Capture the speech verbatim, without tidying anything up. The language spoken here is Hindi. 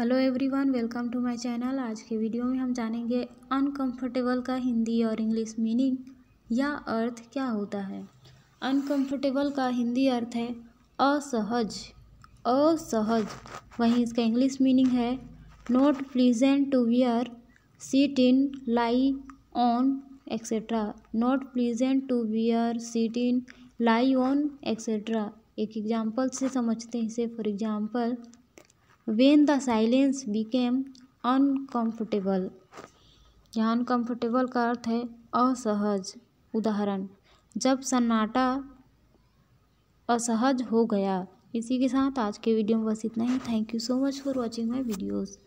Hello everyone, welcome to my channel. आज के वीडियो में हम जानेंगे अनकंफर्टेबल का हिंदी और इंग्लिश मीनिंग या अर्थ क्या होता है। अनकंफर्टेबल का हिंदी अर्थ है असहज, असहज। वहीं इसका इंग्लिश मीनिंग है not pleasant to wear, sit in, lie on etcetera. Not pleasant to wear, sit in, lie on etcetera. एक एग्जाम्पल से समझते हैं इसे। For example, When the silence became uncomfortable। यहाँ अनकम्फर्टेबल का अर्थ है असहज। उदाहरण, जब सन्नाटा असहज हो गया। इसी के साथ आज के वीडियो में बस इतना ही। Thank you so much for watching my videos.